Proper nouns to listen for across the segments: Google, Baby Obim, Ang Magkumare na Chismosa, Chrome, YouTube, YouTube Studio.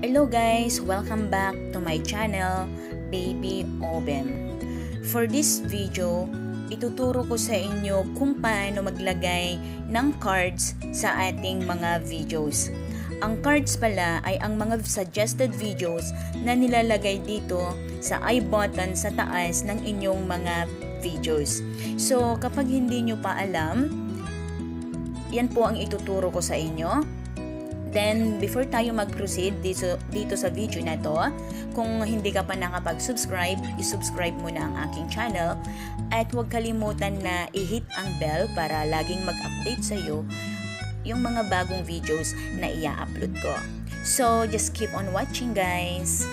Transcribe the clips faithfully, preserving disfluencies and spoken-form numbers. Hello guys! Welcome back to my channel, Baby Obim. For this video, ituturo ko sa inyo kung paano maglagay ng cards sa ating mga videos. Ang cards pala ay ang mga suggested videos na nilalagay dito sa I button sa taas ng inyong mga videos. So, kapag hindi nyo pa alam, yan po ang ituturo ko sa inyo. Then, before tayo mag-proceed dito, dito sa video na to, kung hindi ka pa nakapag-subscribe, isubscribe mo na ang aking channel. At huwag kalimutan na i-hit ang bell para laging mag-update sa'yo yung mga bagong videos na i-upload ko. So, just keep on watching guys!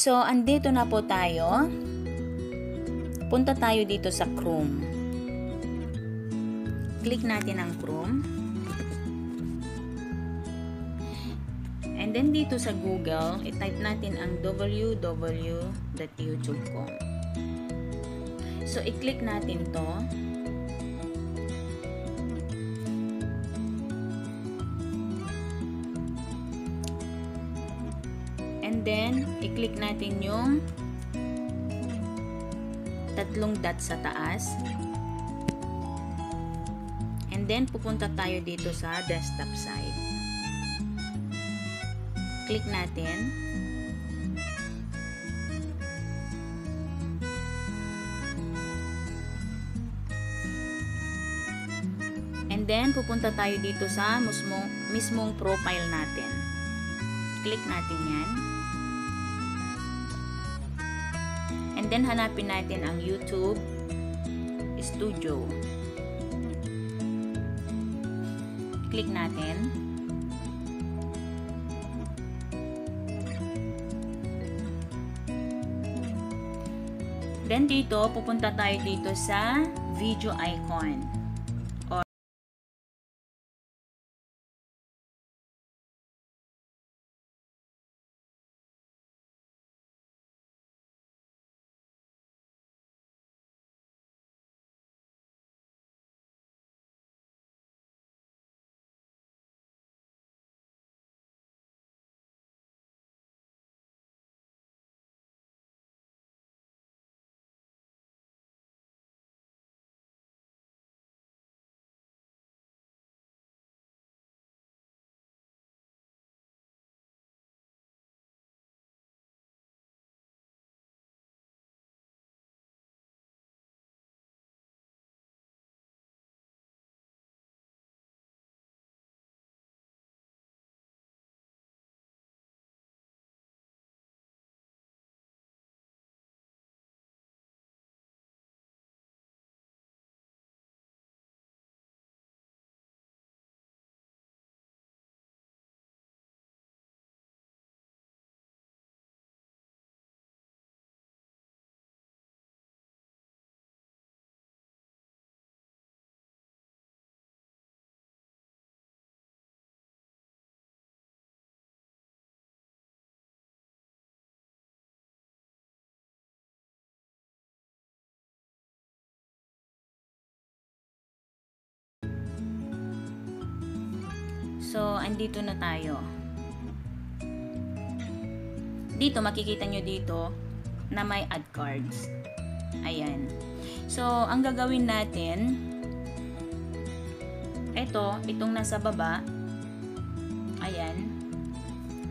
So, andito na po tayo. Punta tayo dito sa Chrome. Click natin ang Chrome. And then dito sa Google, i-type natin ang w w w dot youtube dot com. So, i-click natin to. And then, i-click natin yung tatlong dot sa taas. And then, pupunta tayo dito sa desktop side. Click natin. And then, pupunta tayo dito sa mismong, mismong profile natin. Click natin yan. And then, hanapin natin ang YouTube Studio. Click natin. Then, dito, pupunta tayo dito sa video icon. Or So, andito na tayo. Dito, makikita nyo dito na may ad cards. Ayan. So, ang gagawin natin, ito, itong nasa baba, ayan,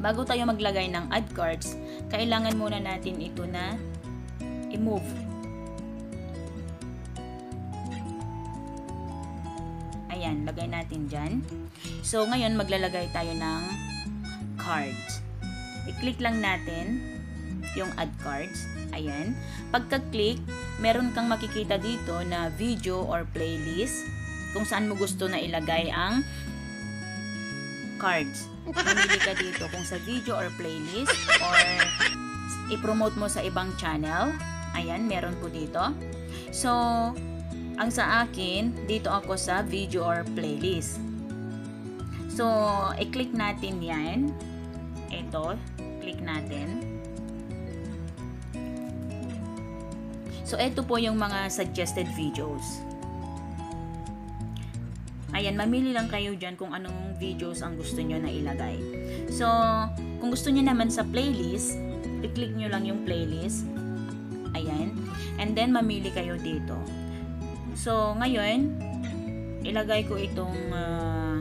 bago tayo maglagay ng ad cards, kailangan muna natin ito na i-move. Ayan, lagay natin dyan. So, ngayon, maglalagay tayo ng cards. I-click lang natin yung add cards. Ayan. Pagka-click, meron kang makikita dito na video or playlist kung saan mo gusto na ilagay ang cards. Mamili ka dito kung sa video or playlist or i-promote mo sa ibang channel. Ayan, meron po dito. So, ang sa akin, dito ako sa video or playlist. So, i-click natin yan. Ito, click natin. So, ito po yung mga suggested videos. Ayan, mamili lang kayo dyan kung anong videos ang gusto nyo na ilagay. So, kung gusto nyo naman sa playlist, i-click nyo lang yung playlist. Ayan. And then, mamili kayo dito. So, ngayon, ilagay ko itong uh,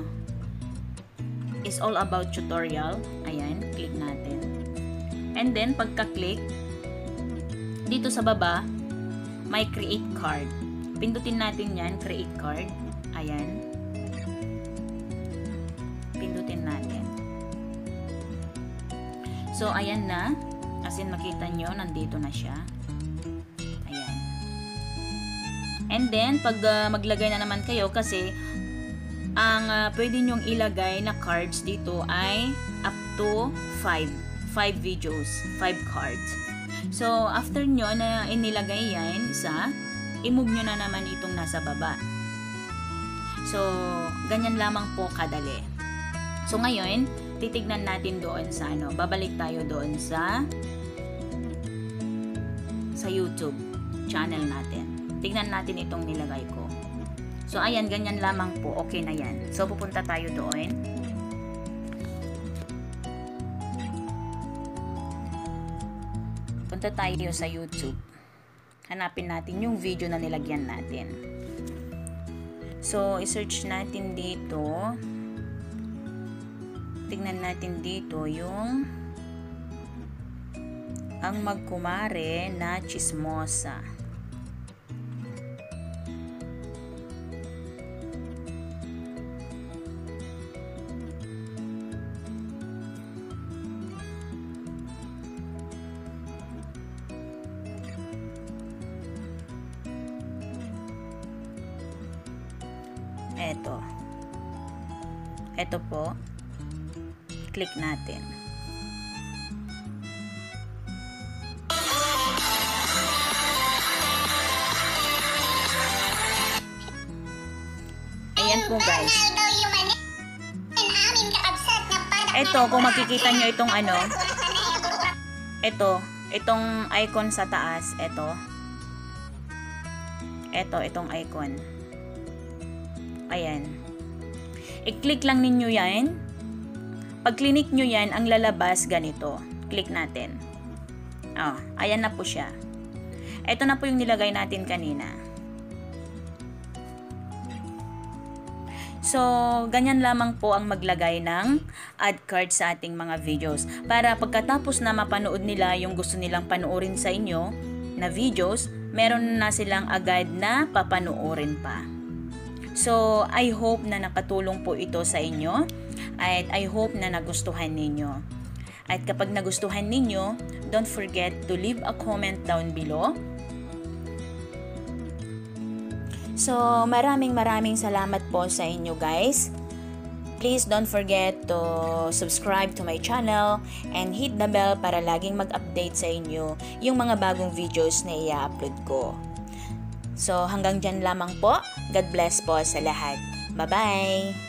is all about tutorial. Ayan, click natin. And then, pagka-click, dito sa baba, may create card. Pindutin natin yan, create card. Ayan. Pindutin natin. So, ayan na. As in, makita nyo, nandito na siya. Ayan. And then, pag uh, maglagay na naman kayo, kasi ang uh, pwede nyong ilagay na cards dito ay up to five. five videos. five cards. So, after nyo na inilagay yan, isa, i-move nyo na naman itong nasa baba. So, ganyan lamang po kadali. So, ngayon, titignan natin doon sa ano. Babalik tayo doon sa sa YouTube channel natin. Tignan natin itong nilagay ko. So, ayan, ganyan lamang po. Okay na yan. So, pupunta tayo doon. Punta tayo sa YouTube. Hanapin natin yung video na nilagyan natin. So, i-search natin dito. Tignan natin dito yung Ang Magkumare na Chismosa. Eto. Eto po. Click natin. Ayan po guys. Eto, kung makikita nyo itong ano. Eto. Itong icon sa taas. Eto. Eto, itong icon. Ayan. I-click lang ninyo yan. Pag-click nyo yan, ang lalabas ganito. Click natin. Oh, ayan na po siya. Ito na po yung nilagay natin kanina. So, ganyan lamang po ang maglagay ng ad card sa ating mga videos. Para pagkatapos na mapanood nila yung gusto nilang panoorin sa inyo na videos, meron na silang agad na papanoorin pa. So, I hope na nakatulong po ito sa inyo at I hope na nagustuhan ninyo. At kapag nagustuhan ninyo, don't forget to leave a comment down below. So, maraming maraming salamat po sa inyo guys. Please don't forget to subscribe to my channel and hit the bell para laging mag-update sa inyo yung mga bagong videos na i-upload ko. So, hanggang dyan lamang po. God bless po sa lahat. Bye-bye!